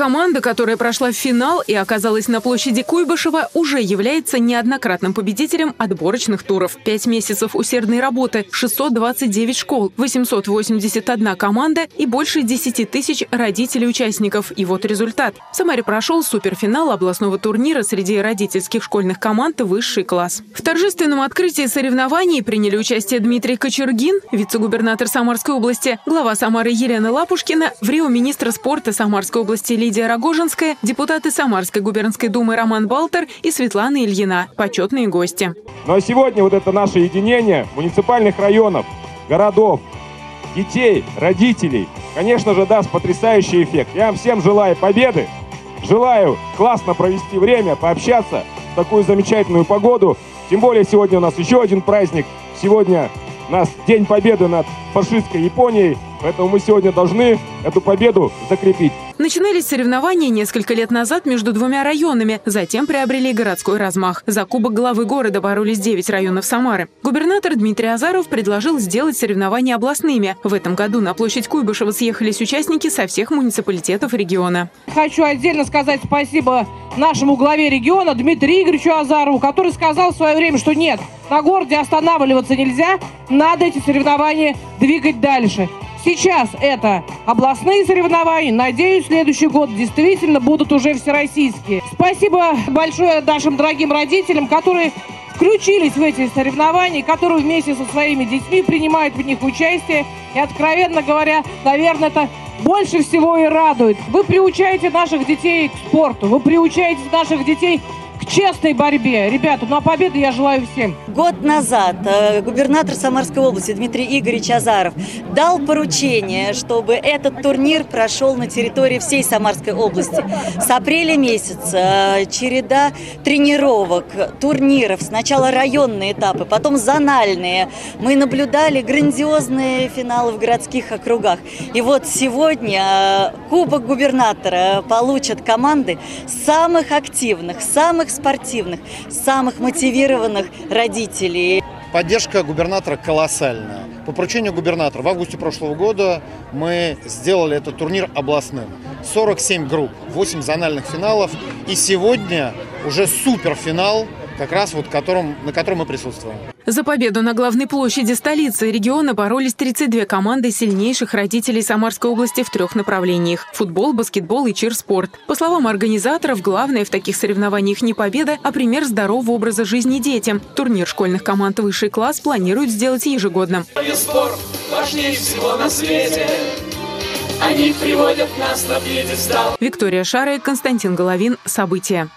Команда, которая прошла в финал и оказалась на площади Куйбышева, уже является неоднократным победителем отборочных туров. 5 месяцев усердной работы, 629 школ, 881 команда и больше 10 тысяч родителей участников. И вот результат. В Самаре прошел суперфинал областного турнира среди родительских школьных команд «Высший класс». В торжественном открытии соревнований приняли участие Дмитрий Кочергин, вице-губернатор Самарской области, глава Самары Елена Лапушкина, в Рио министр спорта Самарской области Лидия Рогожинская, депутаты Самарской губернской думы Роман Балтер и Светлана Ильина, почетные гости. Ну а сегодня вот это наше единение муниципальных районов, городов, детей, родителей, конечно же, даст потрясающий эффект. Я вам всем желаю победы, желаю классно провести время, пообщаться в такую замечательную погоду. Тем более сегодня у нас еще один праздник. Сегодня у нас День Победы над фашистской Японией. Поэтому мы сегодня должны эту победу закрепить. Начинались соревнования несколько лет назад между 2 районами, затем приобрели городской размах. За кубок главы города боролись 9 районов Самары. Губернатор Дмитрий Азаров предложил сделать соревнования областными. В этом году на площадь Куйбышева съехались участники со всех муниципалитетов региона. Хочу отдельно сказать спасибо нашему главе региона Дмитрию Игоревичу Азарову, который сказал в свое время, что нет, на городе останавливаться нельзя, надо эти соревнования двигать дальше. Сейчас это областные соревнования. Надеюсь, в следующий год действительно будут уже всероссийские. Спасибо большое нашим дорогим родителям, которые включились в эти соревнования, которые вместе со своими детьми принимают в них участие. И, откровенно говоря, наверное, это больше всего и радует. Вы приучаете наших детей к спорту, вы приучаете наших детей к честной борьбе. Ребята, ну а победы я желаю всем. Год назад губернатор Самарской области Дмитрий Игоревич Азаров дал поручение, чтобы этот турнир прошел на территории всей Самарской области. С апреля месяца череда тренировок, турниров, сначала районные этапы, потом зональные. Мы наблюдали грандиозные финалы в городских округах. И вот сегодня кубок губернатора получат команды самых активных, самых спортивных, самых мотивированных родителей. Поддержка губернатора колоссальная. По поручению губернатора в августе прошлого года мы сделали этот турнир областным. 47 групп, 8 зональных финалов. И сегодня уже суперфинал, как раз вот на котором мы присутствуем. За победу на главной площади столицы региона боролись 32 команды сильнейших родителей Самарской области в 3 направлениях – футбол, баскетбол и чирспорт. По словам организаторов, главное в таких соревнованиях не победа, а пример здорового образа жизни детям. Турнир школьных команд «Высший класс» планируют сделать ежегодным. Спорт важнее всего на свете. Они приводят нас на пьедестал. Виктория Шара и Константин Головин. События.